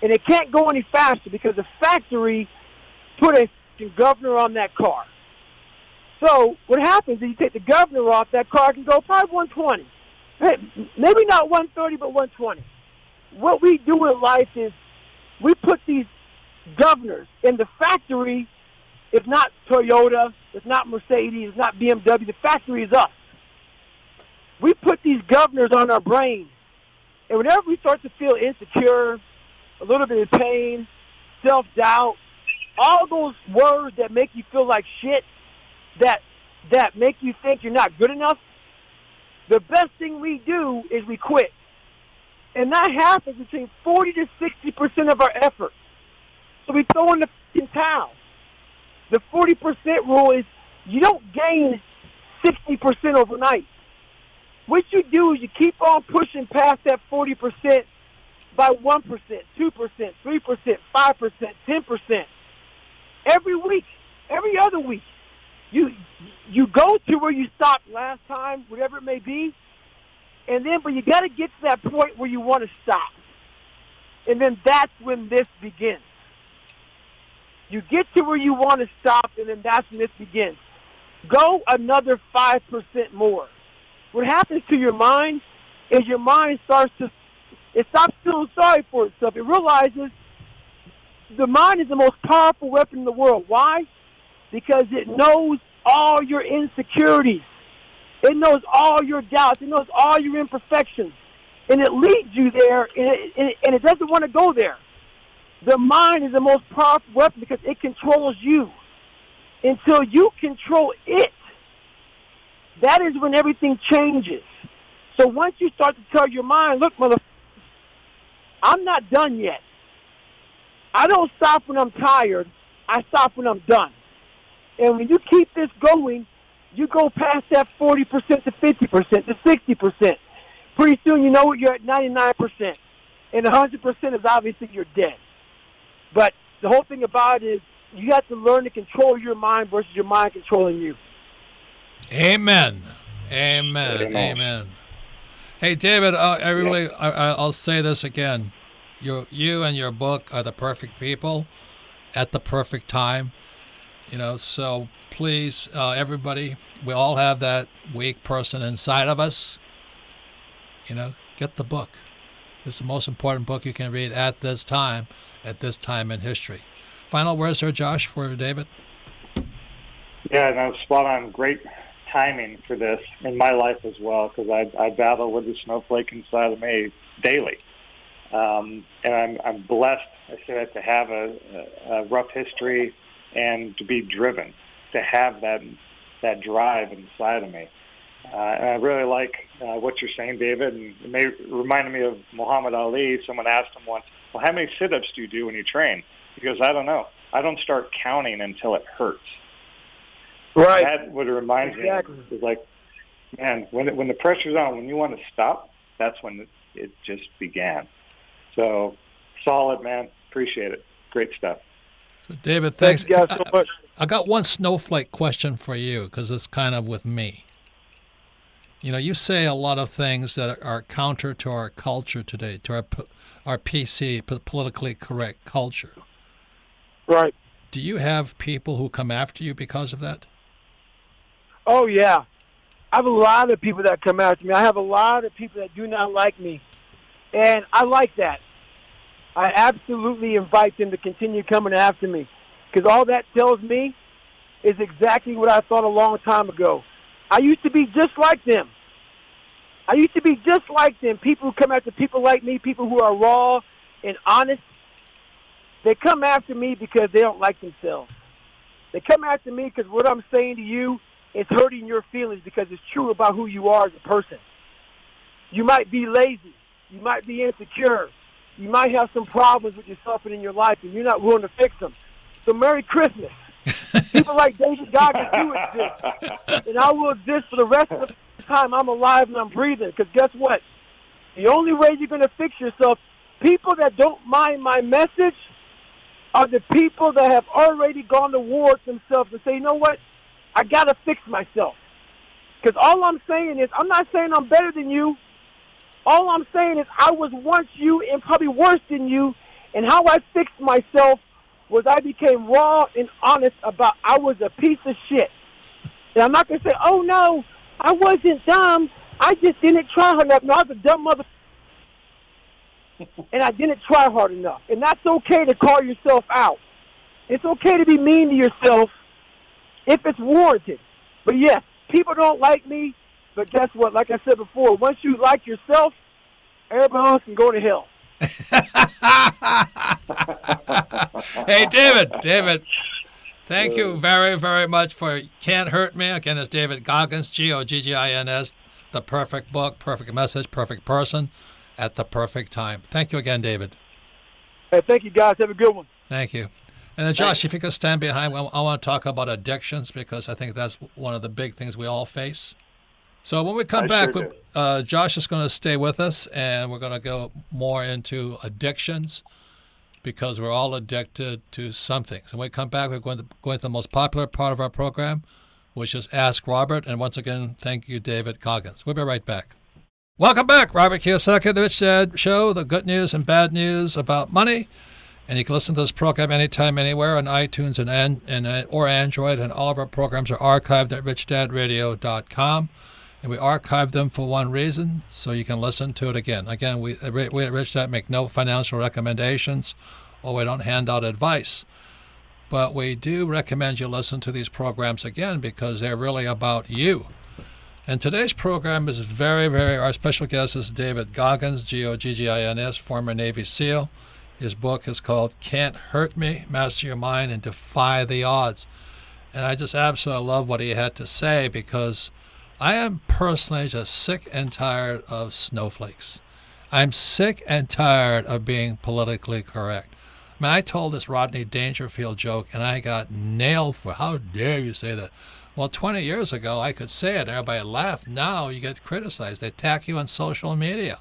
and it can't go any faster because the factory put a governor on that car. So what happens is you take the governor off, that car can go probably 120. Hey, maybe not 130, but 120. What we do in life is we put these governors in the factory. It's not Toyota, it's not Mercedes, it's not BMW. The factory is us. We put these governors on our brain. And whenever we start to feel insecure, a little bit of pain, self-doubt, all those words that make you feel like shit, that make you think you're not good enough, the best thing we do is we quit. And that happens between 40 to 60% of our effort. So we throw in the f***ing towel. The 40% rule is you don't gain 60% overnight. What you do is you keep on pushing past that 40% by 1%, 2%, 3%, 5%, 10%. Every week, every other week, you go to where you stopped last time, whatever it may be, and then, but you got to get to that point where you want to stop. And then that's when this begins. You get to where you want to stop, and then that's when this begins. Go another 5% more. What happens to your mind is your mind stops feeling sorry for itself. It realizes the mind is the most powerful weapon in the world. Why? Because it knows all your insecurities. It knows all your doubts. It knows all your imperfections. And it leads you there, and it doesn't want to go there. The mind is the most powerful weapon because it controls you. Until you control it, that is when everything changes. So once you start to tell your mind, look, motherfucker, I'm not done yet. I don't stop when I'm tired. I stop when I'm done. And when you keep this going, you go past that 40% to 50% to 60%. Pretty soon, you know what, you're at 99%. And 100% is obviously you're dead. But the whole thing about it is you have to learn to control your mind versus your mind controlling you. Amen. Amen. Amen. Hey, David, I'll say this again. You and your book are the perfect people at the perfect time. You know, so please, everybody, we all have that weak person inside of us. You know, get the book. It's the most important book you can read at this time in history. Final words, sir, Josh, for David? Yeah, no, spot on. Great timing for this in my life as well, because I battle with the snowflake inside of me daily. And I'm blessed, I say that, to have a rough history and to be driven, to have that drive inside of me. And I really like what you're saying, David, and it reminded me of Muhammad Ali. Someone asked him once, well, how many sit-ups do you do when you train? He goes, I don't know. I don't start counting until it hurts. Right. That would remind me, it's like, man, when the pressure's on, when you want to stop, that's when it just began. So, solid, man. Appreciate it. Great stuff. So, David, thanks. Thank you guys so much. I got one snowflake question for you, because it's kind of with me. You know, you say a lot of things that are counter to our culture today, to our PC, politically correct culture. Right. Do you have people who come after you because of that? Oh, yeah. I have a lot of people that come after me. I have a lot of people that do not like me, and I like that. I absolutely invite them to continue coming after me, because all that tells me is exactly what I thought a long time ago. I used to be just like them. I used to be just like them. People who come after people like me, people who are raw and honest, they come after me because they don't like themselves. They come after me because what I'm saying to you is hurting your feelings, because it's true about who you are as a person. You might be lazy. You might be insecure. You might have some problems with yourself and in your life, and you're not willing to fix them. So Merry Christmas. People like David Goggins do exist, and I will exist for the rest of the time I'm alive and I'm breathing, because guess what? The only way you're going to fix yourself, people that don't mind my message are the people that have already gone to war with themselves and say, you know what, I got to fix myself. Because all I'm saying is, I'm not saying I'm better than you. All I'm saying is I was once you and probably worse than you, and how I fixed myself was I became raw and honest about I was a piece of shit. And I'm not going to say, oh, no, I wasn't dumb. I just didn't try hard enough. No, I was a dumb mother. And I didn't try hard enough. And that's okay to call yourself out. It's okay to be mean to yourself if it's warranted. But, yes, people don't like me. But guess what? Like I said before, once you like yourself, everybody else can go to hell. Hey, David, thank you very, very much for Can't Hurt Me. Again, it's David Goggins, Goggins, the perfect book, perfect message, perfect person at the perfect time. Thank you again, David. Hey, thank you, guys. Have a good one. Thank you. And then, Josh, if you could stand behind, I want to talk about addictions, because I think that's one of the big things we all face. So when we come back, Josh is going to stay with us, and we're going to go more into addictions, because we're all addicted to something. So when we come back, we're going to the most popular part of our program, which is Ask Robert. And once again, thank you, David Goggins. We'll be right back. Welcome back. Robert Kiyosaki, The Rich Dad Show, the good news and bad news about money. And you can listen to this program anytime, anywhere on iTunes or Android. And all of our programs are archived at RichDadRadio.com. And we archive them for one reason, so you can listen to it again. Again, we at Rich Dad make no financial recommendations, or we don't hand out advice. But we do recommend you listen to these programs again, because they're really about you. And today's program is very, very, our special guest is David Goggins, Goggins, former Navy SEAL. His book is called Can't Hurt Me, Master Your Mind and Defy the Odds. And I just absolutely love what he had to say, because I am personally just sick and tired of snowflakes. I'm sick and tired of being politically correct. I mean, I told this Rodney Dangerfield joke, and I got nailed for, how dare you say that? Well, 20 years ago, I could say it, and everybody laughed. Now you get criticized. They attack you on social media.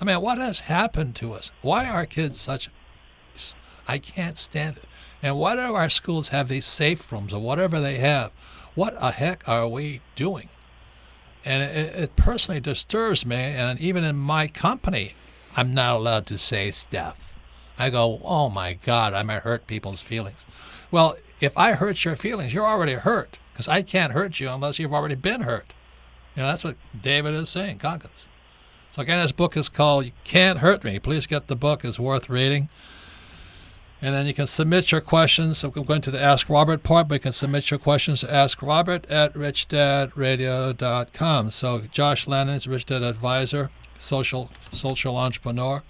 I mean, what has happened to us? Why are kids such... I can't stand it. And why do our schools have these safe rooms or whatever they have? What the heck are we doing? And it personally disturbs me, and even in my company, I'm not allowed to say stuff. I go, oh, my God, I might hurt people's feelings. Well, if I hurt your feelings, you're already hurt. because I can't hurt you unless you've already been hurt. You know, that's what David is saying, Goggins. So again, this book is called Can't Hurt Me. Please get the book. It's worth reading. And then you can submit your questions. So I'm going to the Ask Robert part, but you can submit your questions to Ask Robert at RichDadRadio.com. So Josh Lannon is a Rich Dad advisor, social entrepreneur.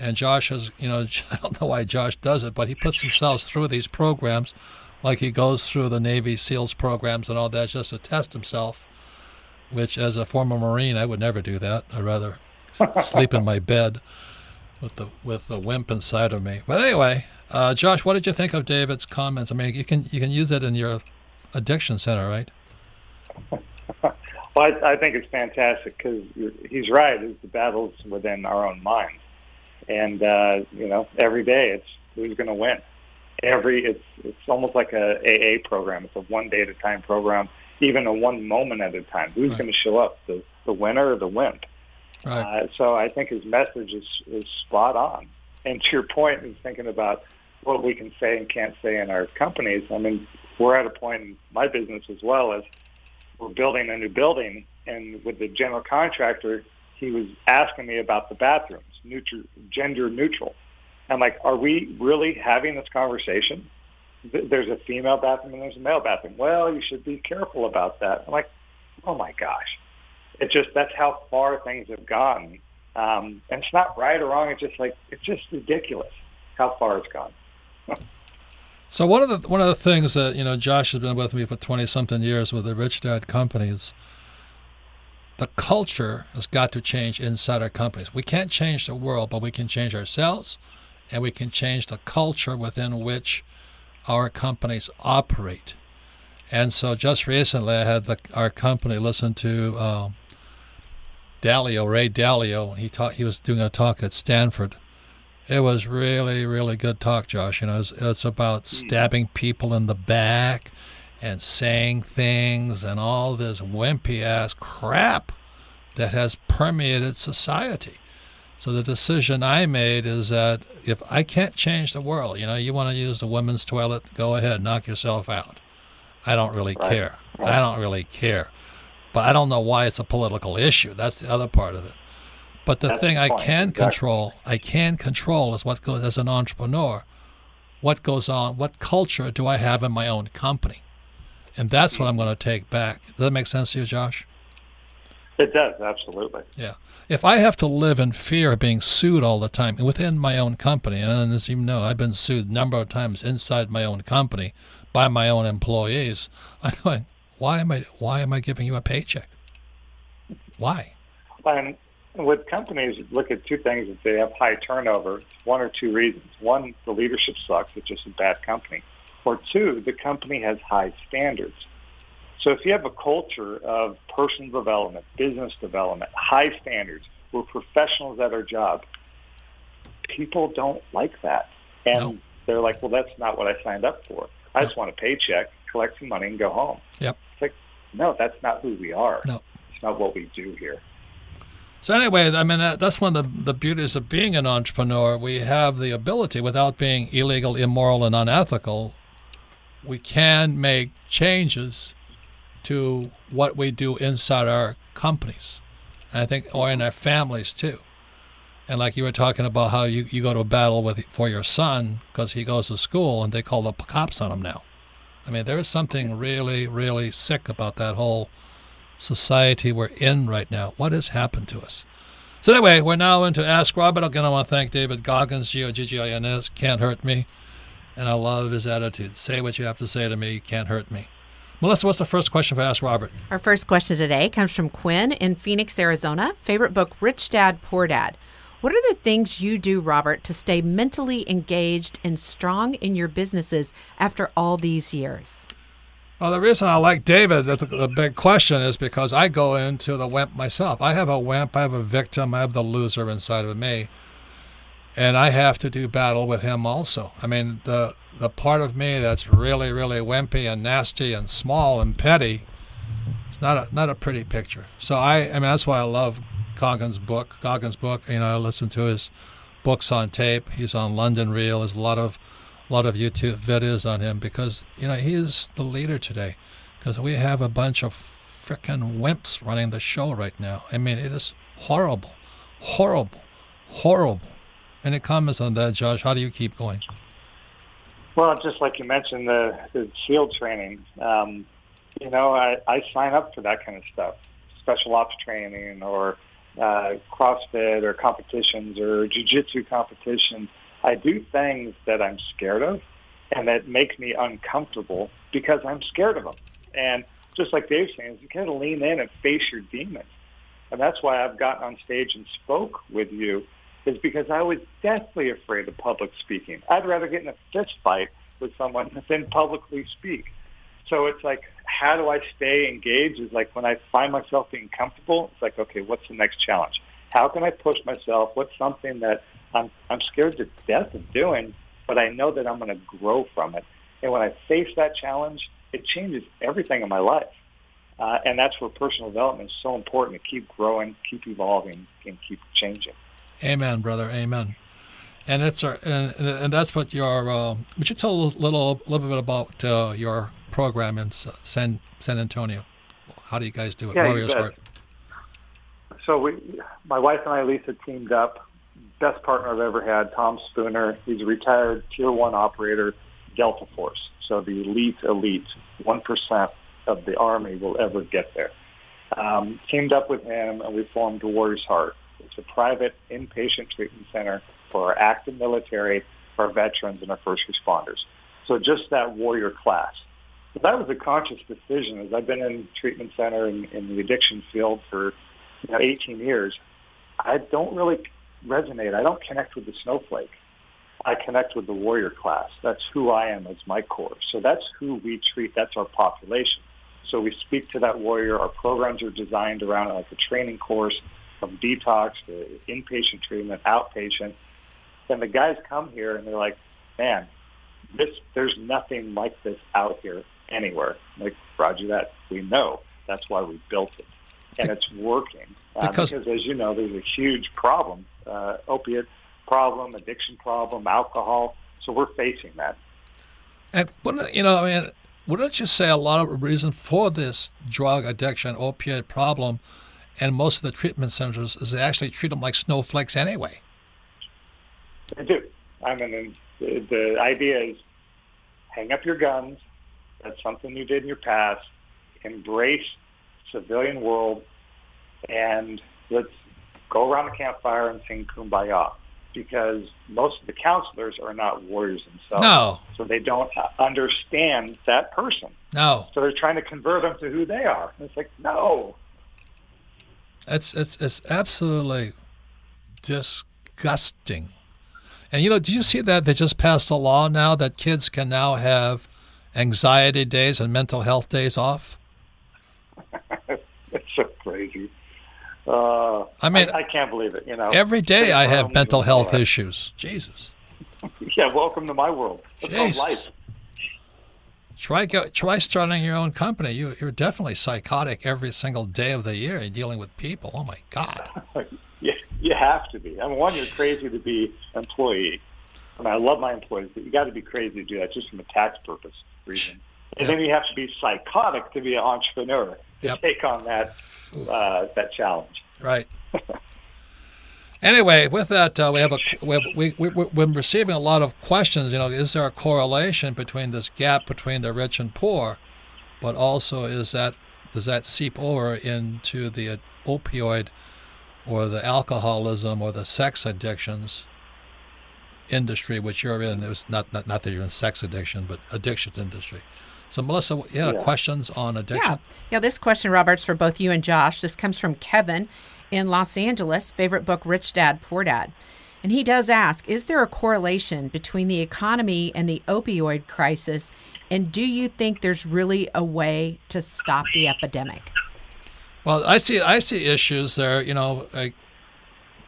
And Josh has, you know, I don't know why Josh does it, but he puts himself through these programs, like he goes through the Navy SEALs programs and all that, just to test himself, which as a former Marine, I would never do that. I'd rather sleep in my bed with the wimp inside of me. But anyway, Josh, what did you think of David's comments? I mean, you can use it in your addiction center, right? Well, I think it's fantastic because he's right. It's the battles within our own minds, and you know, every day it's who's going to win. It's almost like a AA program. It's a one day at a time program, even a one moment at a time. Who's right. going to show up, the winner or the wimp? Right. So I think his message is spot on. And to your point, in thinking about what we can say and can't say in our companies, I mean, we're at a point in my business as well as we're building a new building. And with the general contractor, he was asking me about the bathrooms, gender neutral. I'm like, are we really having this conversation? There's a female bathroom and there's a male bathroom. Well, you should be careful about that. I'm like, oh, my gosh. It's just that's how far things have gotten. And it's not right or wrong. It's just like it's just ridiculous how far it's gone. So one of the things that, you know, Josh has been with me for 20-something years with the Rich Dad companies, the culture has got to change inside our companies. We can't change the world, but we can change ourselves, and we can change the culture within which our companies operate. And so just recently I had our company listen to Ray Dalio, and he was doing a talk at Stanford. It was really, really good talk, Josh. You know, it's about stabbing people in the back and saying things and all this wimpy-ass crap that has permeated society. So the decision I made is that if I can't change the world, you know, you want to use the women's toilet, go ahead, knock yourself out. I don't really care. Right. I don't really care. But I don't know why it's a political issue. That's the other part of it. But the thing I can control, is what goes as an entrepreneur, what goes on, what culture do I have in my own company? And that's what I'm going to take back. Does that make sense to you, Josh? It does, absolutely. Yeah. If I have to live in fear of being sued all the time within my own company, and as you know, I've been sued a number of times inside my own company by my own employees, I'm going, why am I giving you a paycheck? Why? And with companies, look at two things. If they have high turnover, one or two reasons. One, the leadership sucks. It's just a bad company. Or two, the company has high standards. So if you have a culture of personal development, business development, high standards, we're professionals at our job, people don't like that. And no. They're like, well, that's not what I signed up for. I just want a paycheck, collect some money, and go home. Yep. It's like, no, that's not who we are. No. It's not what we do here. So anyway, I mean, that's one of the beauties of being an entrepreneur. We have the ability, without being illegal, immoral, and unethical, we can make changes to what we do inside our companies, and I think, or in our families too. And like you were talking about how you go to a battle for your son because he goes to school and they call the cops on him now. I mean, there is something really, really sick about that whole society we're in right now. What has happened to us? So anyway, we're now into Ask Robert. Again, I want to thank David Goggins, Goggins, Can't Hurt Me. And I love his attitude. Say what you have to say to me, you can't hurt me. Melissa, what's the first question for Ask Robert? Our first question today comes from Quinn in Phoenix, Arizona. Favorite book, Rich Dad, Poor Dad. What are the things you do, Robert, to stay mentally engaged and strong in your businesses after all these years? Well, the reason I like David, that's a big question, is because I go into the wimp myself. I have a wimp, I have a victim, I have the loser inside of me, and I have to do battle with him also. I mean, the part of me that's really, really wimpy and nasty and small and petty, it's not a pretty picture. So I mean, that's why I love Goggins' book, you know, I listen to his books on tape. He's on London Real. There's a lot of YouTube videos on him because, you know, he is the leader today. because we have a bunch of frickin' wimps running the show right now. I mean, it is horrible, horrible, horrible. Any comments on that, Josh? How do you keep going? Well, just like you mentioned, the SEAL training, you know, I sign up for that kind of stuff, special ops training or CrossFit or competitions or jiu-jitsu competitions. I do things that I'm scared of and that make me uncomfortable because I'm scared of them. And just like Dave's saying, you kind of lean in and face your demons. And that's why I've gotten on stage and spoke with you, is because I was deathly afraid of public speaking. I'd rather get in a fist fight with someone than publicly speak. So it's like, how do I stay engaged? Is like when I find myself being comfortable, it's like, okay, what's the next challenge? How can I push myself? What's something that I'm scared to death of doing, but I know that I'm going to grow from it? And when I face that challenge, it changes everything in my life. And that's where personal development is so important, to keep growing, keep evolving, and keep changing. Amen, brother. Amen. And that's our, and that's what your. Would you tell a little bit about your program in San Antonio? How do you guys do it? Yeah, Warriors Heart. So my wife and I, Lisa, teamed up. Best partner I've ever had, Tom Spooner. He's a retired Tier 1 operator, Delta Force. So the elite, 1% of the Army will ever get there. Teamed up with him, and we formed Warriors Heart. It's a private inpatient treatment center for our active military, for our veterans, and our first responders. So just that warrior class. So that was a conscious decision, as I've been in treatment center in the addiction field for 18 years. I don't really resonate. I don't connect with the snowflake. I connect with the warrior class. That's who I am as my core. So that's who we treat. That's our population. So we speak to that warrior. Our programs are designed around like a training course, from detox to inpatient treatment, outpatient. And the guys come here and they're like, man, there's nothing like this out here anywhere. I'm like, Roger that. We know. That's why we built it. And it's working. Because as you know, there's a huge problem, opiate problem, addiction problem, alcohol. So we're facing that. And wouldn't you say a lot of reason for this drug addiction, opiate problem, and most of the treatment centers is they actually treat them like snowflakes anyway? They do. I mean, the idea is hang up your guns. That's something you did in your past. Embrace civilian world, and let's go around the campfire and sing Kumbaya, because most of the counselors are not warriors themselves. No. So they don't understand that person. No. So they're trying to convert them to who they are. And it's like, no. It's absolutely disgusting. And, did you see that they just passed a law now that kids can now have anxiety days and mental health days off? It's so crazy. I can't believe it. Every day I have mental health issues. Jesus. Yeah, welcome to my world. That's called life. Try starting your own company. You're definitely psychotic every single day of the year and dealing with people. Oh my God. Yeah, you have to be. I mean, one, you're crazy to be an employee. I mean, I love my employees, but you got to be crazy to do that just from a tax purpose reason. And then you have to be psychotic to be an entrepreneur. Take on that challenge. Right. Anyway, with that, we've been receiving a lot of questions. Is there a correlation between this gap between the rich and poor, but also does that seep over into the opioid or the alcoholism or the sex addictions industry, which you're in? There's not that you're in sex addiction, but addictions industry. So, Melissa, you had questions on addiction? Yeah, this question, Robert's for both you and Josh. This comes from Kevin in Los Angeles, favorite book, Rich Dad, Poor Dad. And he does ask, is there a correlation between the economy and the opioid crisis, and do you think there's really a way to stop the epidemic? Well, I see issues there.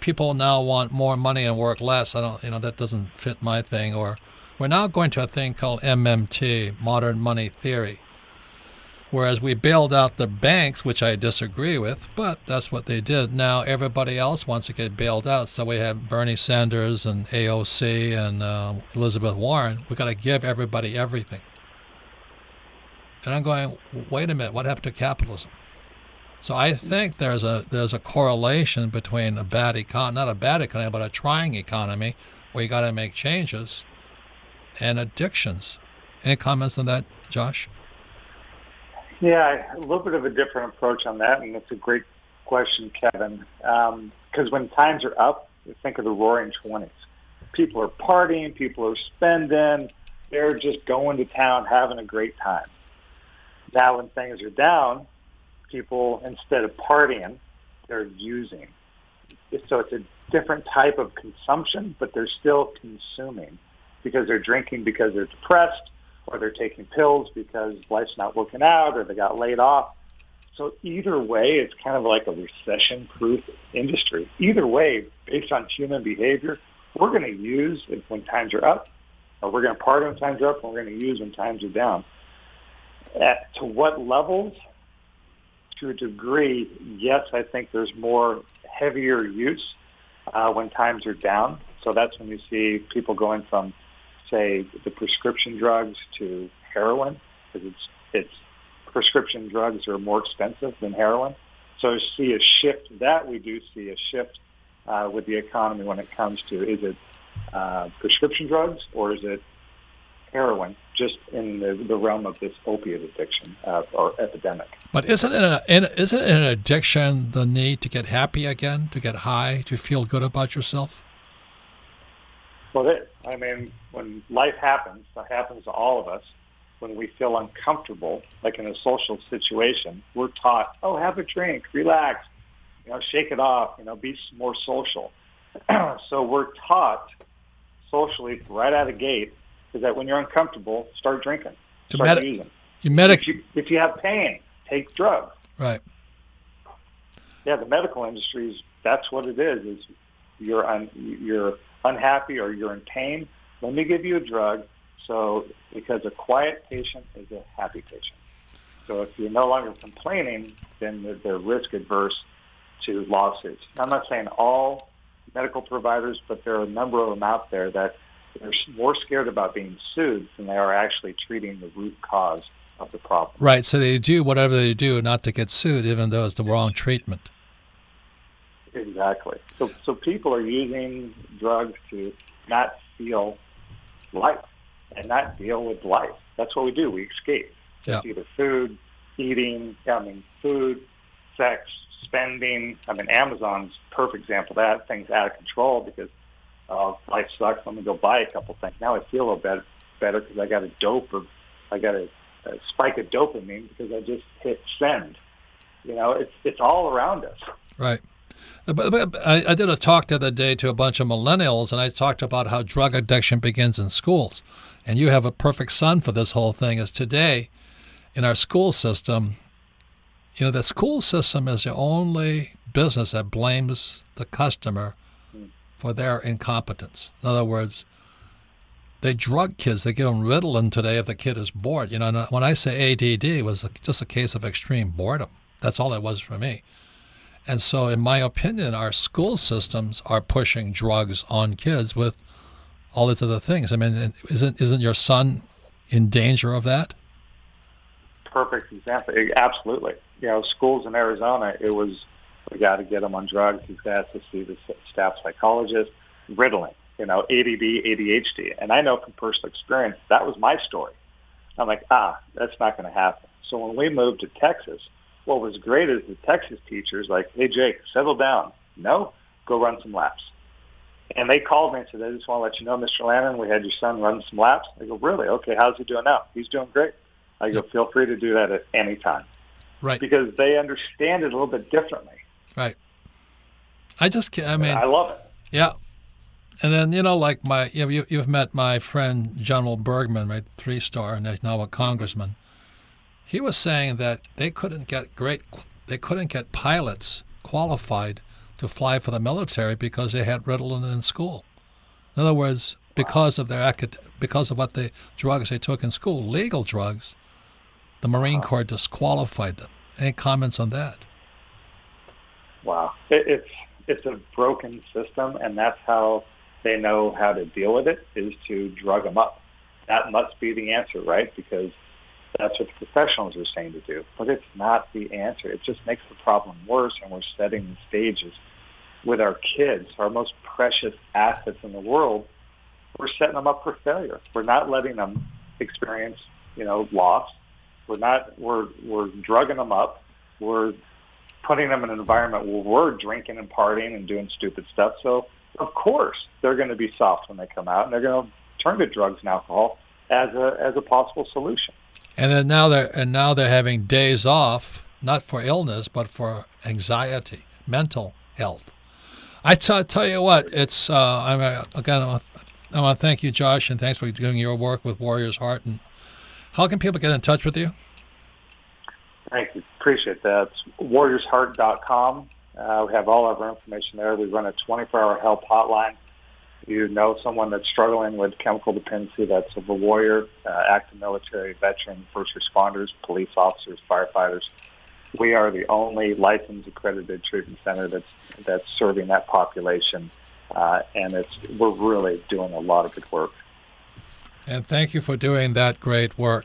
People now want more money and work less. That doesn't fit my thing. Or we're now going to a thing called MMT, modern money theory, whereas we bailed out the banks, which I disagree with, but that's what they did. Now everybody else wants to get bailed out, so we have Bernie Sanders and AOC and Elizabeth Warren. We've got to give everybody everything. And I'm going, wait a minute, what happened to capitalism? So I think there's a correlation between a bad economy, not a bad economy, but a trying economy where you got to make changes, and addictions. Any comments on that, Josh? Yeah, a little bit of a different approach on that, and it's a great question, Kevin. Because when times are up, think of the Roaring 20s. People are partying, people are spending, they're just going to town, having a great time. Now when things are down, people, instead of partying, they're using. So it's a different type of consumption, but they're still consuming because they're drinking because they're depressed, or they're taking pills because life's not working out, or they got laid off. So either way, it's kind of like a recession-proof industry. Either way, based on human behavior, we're going to use it when times are up, or we're going to party when times are up, and we're going to use when times are down. To what levels? To a degree, yes, I think there's more heavier use when times are down. So that's when you see people going from, say, the prescription drugs to heroin, because it's prescription drugs are more expensive than heroin. So you see a shift. That we do see a shift with the economy when it comes to, is it prescription drugs or is it heroin, just in the realm of this opiate addiction or epidemic. But isn't an addiction the need to get happy again, to get high, to feel good about yourself? Well, it is. I mean, when life happens, that happens to all of us. When we feel uncomfortable, like in a social situation, we're taught, oh, have a drink, relax, shake it off, be more social. So we're taught socially right out of the gate is that when you're uncomfortable, start drinking, start using. If you have pain, take drugs. Right. Yeah, the medical industry that's what it is you're unhappy or you're in pain. Let me give you a drug. So because a quiet patient is a happy patient. So if you're no longer complaining, then they're risk adverse to lawsuits. Now, I'm not saying all medical providers, but there are a number of them out there that they're more scared about being sued than they are actually treating the root cause of the problem. Right. So they do whatever they do not to get sued, even though it's the wrong treatment. Exactly. So people are using drugs to not feel life and not deal with life. That's what we do. We escape. Yeah. It's either food, eating, food, sex, spending. Amazon's a perfect example of that. Things out of control because life sucks. Let me go buy a couple things. Now I feel a little better because I got a spike of dopamine because I just hit send. It's all around us. Right. But I did a talk the other day to a bunch of millennials, and I talked about how drug addiction begins in schools. And you have a perfect son for this whole thing, is today in our school system, the school system is the only business that blames the customer for their incompetence. In other words, they drug kids. They give them Ritalin today if the kid is bored. And when I say ADD, it was just a case of extreme boredom. That's all it was for me. And so, in my opinion, our school systems are pushing drugs on kids with all these other things. Isn't your son in danger of that? Perfect example. Absolutely. Schools in Arizona, it was, we got to get him on drugs. He's got to see the staff psychologist. Ritalin, ADD, ADHD. And I know from personal experience, that was my story. I'm like, that's not going to happen. So when we moved to Texas, what was great is the Texas teachers like, hey, Jake, settle down. No, go run some laps. And they called me and said, I just want to let you know, Mr. Lannon, we had your son run some laps. I go, really? Okay, how's he doing now? He's doing great. I go, feel free to do that at any time. Right. Because they understand it a little bit differently. Right. I love it. Yeah. And then, you've met my friend, General Bergman, my 3-star, and now a congressman. He was saying that they couldn't get pilots qualified to fly for the military because they had Ritalin in school. In other words, because of what the drugs they took in school, legal drugs, the Marine Corps disqualified them. Any comments on that? Wow, it's a broken system, and that's how they know how to deal with it, is to drug them up. That must be the answer, right? Because That's what the professionals are saying to do. But it's not the answer. It just makes the problem worse, and we're setting the stages with our kids, our most precious assets in the world. We're setting them up for failure. We're not letting them experience, loss. We're drugging them up. We're putting them in an environment where we're drinking and partying and doing stupid stuff. So, of course, they're going to be soft when they come out, and they're going to turn to drugs and alcohol as a possible solution. And then now they're having days off, not for illness, but for anxiety, mental health. I tell you what, it's I want to thank you, Josh, and thanks for doing your work with Warriors Heart. And how can people get in touch with you? Thank you. Appreciate that. It's WarriorsHeart.com. We have all of our information there. We run a 24-hour help hotline. If you know someone that's struggling with chemical dependency, that's a warrior, active military, veteran, first responders, police officers, firefighters. We are the only licensed accredited treatment center that's serving that population, and we're really doing a lot of good work. And thank you for doing that great work.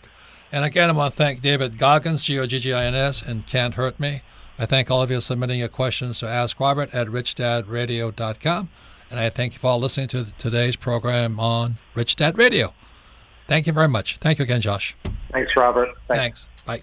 And again, I want to thank David Goggins, Goggins, and Can't Hurt Me. I thank all of you for submitting your questions to Ask Robert at RichDadRadio.com. And I thank you for all listening to today's program on Rich Dad Radio. Thank you very much. Thank you again, Josh. Thanks, Robert. Thanks. Bye.